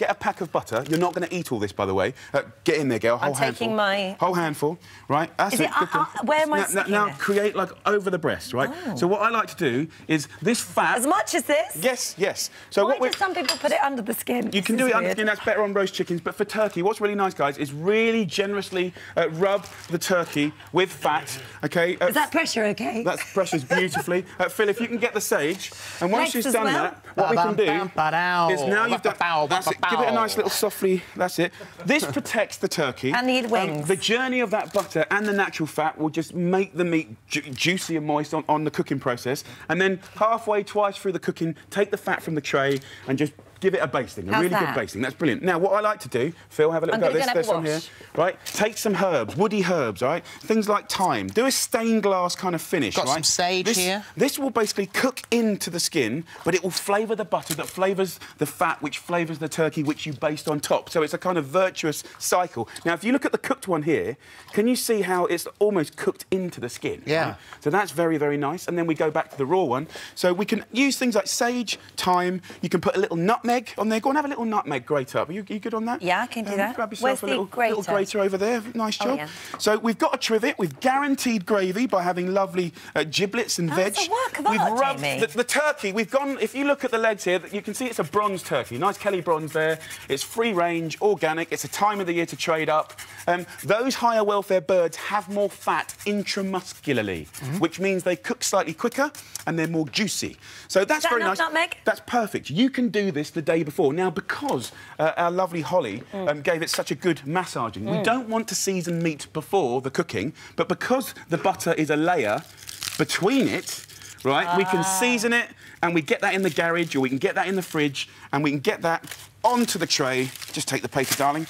Get a pack of butter. You're not going to eat all this, by the way. Get in there, girl. Whole handful. I'm taking my... Whole handful, right? That's it. Where am I sticking now, create, like, over the breast, right? Oh. So what I like to do is this fat... As much as this? Yes, yes. So why do some people put it under the skin? You can do it under the skin. That's better on roast chickens. But for turkey, what's really nice, guys, is really generously rub the turkey with fat, OK? Is that pressure OK? That pressure's beautifully. Phil, if you can get the sage, and once she's done that, what we can do is now you've done... That's it. Give it a nice little softly, that's it. This protects the turkey. And the wings. The journey of that butter and the natural fat will just make the meat juicy and moist on the cooking process. And then halfway, twice through the cooking, take the fat from the tray and just give it a basting, a really good basting. That's brilliant. Now, what I like to do, Phil, have a look at this. There's some here, right? Take some herbs, woody herbs, right? Things like thyme. Do a stained glass kind of finish, right? Got some sage here. This will basically cook into the skin, but it will flavour the butter that flavours the fat, which flavours the turkey, which you baste on top. So it's a kind of virtuous cycle. Now, if you look at the cooked one here, can you see how it's almost cooked into the skin? Yeah. Right? So that's very, very nice. And then we go back to the raw one. So we can use things like sage, thyme. You can put a little nutmeg on there. Go and have a little nutmeg grater. Are you good on that? Yeah, I can do that. Grab yourself a little grater over there. Nice job. Oh, yeah. So we've got a trivet. We've guaranteed gravy by having lovely giblets and veg. That's a work of art, rubbed Jamie. The turkey. We've gone. If you look at the legs here, you can see it's a bronze turkey. Nice Kelly bronze there. It's free range, organic. It's a time of the year to trade up. Those higher welfare birds have more fat intramuscularly, which means they cook slightly quicker and they're more juicy. So that's very nice. Nutmeg? That's perfect. You can do this. The day before. Now, because our lovely Holly gave it such a good massaging, we don't want to season meat before the cooking, but because the butter is a layer between it, right, we can season it and we get that in the garage or we can get that in the fridge and we can get that onto the tray. Just take the paper, darling,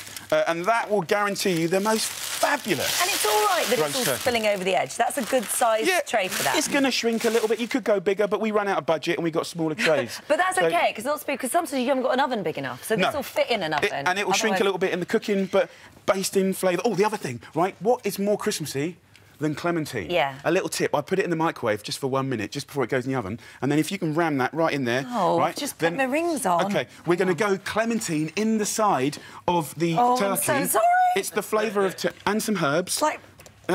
and that will guarantee you the most fabulous. And it's all right that it's all spilling over the edge. That's a good size tray for that. It's going to shrink a little bit. You could go bigger, but we ran out of budget and we got smaller trays. But that's okay, because sometimes you haven't got an oven big enough, so this will fit in an oven. And it will shrink a little bit in the cooking, but basting, flavour. Oh, the other thing, right? What is more Christmassy than clementine? Yeah. A little tip, I put it in the microwave just for 1 minute, just before it goes in the oven, and then if you can ram that right in there... Oh, right, just put my rings on. OK, we're going to go clementine in the side of the turkey. Oh, I'm so sorry. It's the flavour of... and some herbs. Like...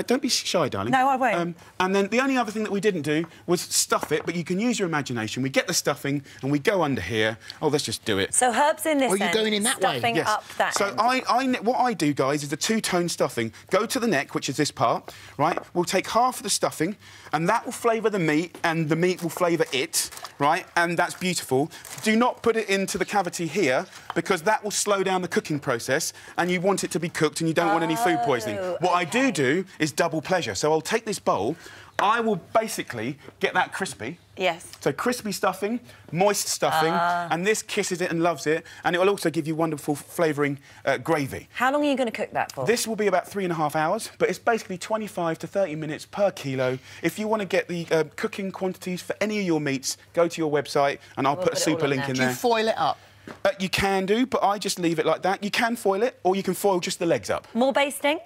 don't be shy, darling. No, I won't. And then the only other thing that we didn't do was stuff it, but you can use your imagination. We get the stuffing and we go under here. Oh, let's just do it. So herbs in this end. Are you going in that way? Stuffing up that end. So what I do, guys, is a two-tone stuffing. Go to the neck, which is this part, right? We'll take half of the stuffing and that will flavour the meat and the meat will flavour it, right? And that's beautiful. Do not put it into the cavity here because that will slow down the cooking process and you want it to be cooked and you don't want any food poisoning. What I do is double pleasure. So I'll take this bowl, I will basically get that crispy. Yes. So crispy stuffing, moist stuffing, and this kisses it and loves it, and it will also give you wonderful flavouring gravy. How long are you going to cook that for? This will be about 3.5 hours, but it's basically 25 to 30 minutes per kilo. If you want to get the cooking quantities for any of your meats, go to your website, and I'll put a super link in there. Do you foil it up? You can do, but I just leave it like that. You can foil it, or you can foil just the legs up. More basting?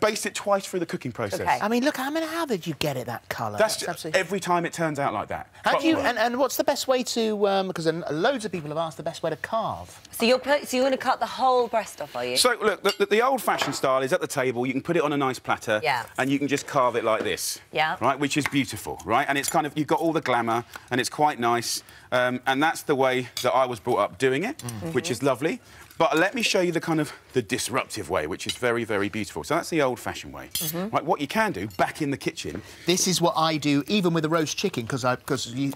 Baste it twice through the cooking process. Okay. I mean, look, I mean, how did you get it that colour? That's absolutely... Every time it turns out like that. How do you... And what's the best way to... because loads of people have asked the best way to carve. So you're going to cut the whole breast off, are you? So, look, the old-fashioned style is at the table. You can put it on a nice platter and you can just carve it like this. Yeah. Right, which is beautiful, right? And it's kind of... You've got all the glamour and it's quite nice. And that's the way that I was brought up doing it, which is lovely. But let me show you the kind of the disruptive way, which is very, very beautiful. So that's the old-fashioned way. Right, what you can do back in the kitchen... This is what I do, even with a roast chicken, because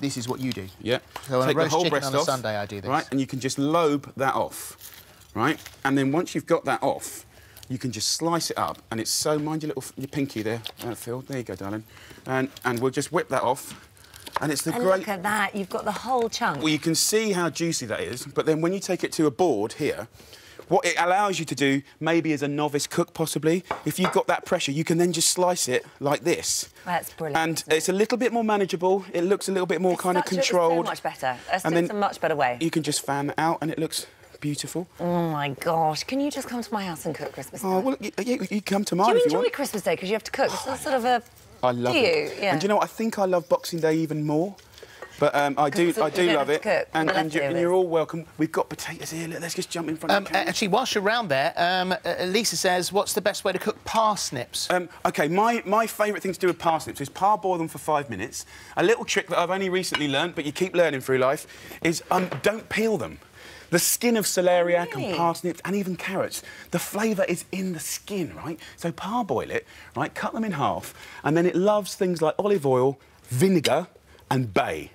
this is what you do. Yeah. So on a roast chicken on a Sunday, I do this. Right, and you can just lobe that off, right? And then once you've got that off, you can just slice it up, and it's so... Mind your pinky there, Phil. There you go, darling. And we'll just whip that off. And it's the great... Look at that, you've got the whole chunk. Well, you can see how juicy that is, but then when you take it to a board here, what it allows you to do, maybe as a novice cook, possibly, if you've got that pressure, you can then just slice it like this. That's brilliant. And it's a little bit more manageable, it looks a little bit more kind of controlled. It's so much better. It's a much better way. You can just fan it out and it looks... beautiful. Oh, my gosh. Can you just come to my house and cook Christmas Day? Oh, well, you come to mine if you want. Do you enjoy Christmas Day because you have to cook? It's sort of a... I love it. Yeah. And do you know what? I think I love Boxing Day even more But I do love it. And you're all welcome. We've got potatoes here. Let's just jump in front of the camera. Actually, whilst you're around there, Lisa says, what's the best way to cook parsnips? OK, my favourite thing to do with parsnips is parboil them for 5 minutes. A little trick that I've only recently learned, but you keep learning through life, is don't peel them. The skin of celeriac and parsnips and even carrots, the flavour is in the skin, right? So parboil it, right, cut them in half, and then it loves things like olive oil, vinegar and bay.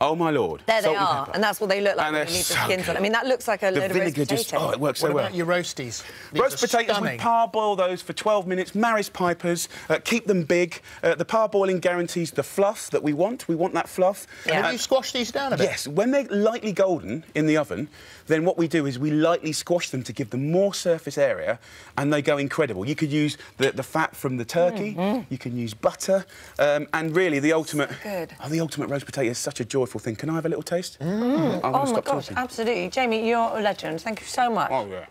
Oh, my Lord. There they are, and that's what they look like when you leave the skins on. I mean, that looks like a load of roast potatoes. Oh, it works so well. What about your roasties? Roast potatoes, we parboil those for 12 minutes. Maris pipers, keep them big. The parboiling guarantees the fluff that we want. We want that fluff. Yeah. And you squash these down a bit? Yes. When they're lightly golden in the oven, then what we do is we lightly squash them to give them more surface area, and they go incredible. You could use the fat from the turkey, you can use butter, and really the ultimate... So good. Oh, the ultimate roast potato is such a joy. Thing. Can I have a little taste? Mm. Oh, my gosh, absolutely. Jamie, you're a legend. Thank you so much. Oh, yeah.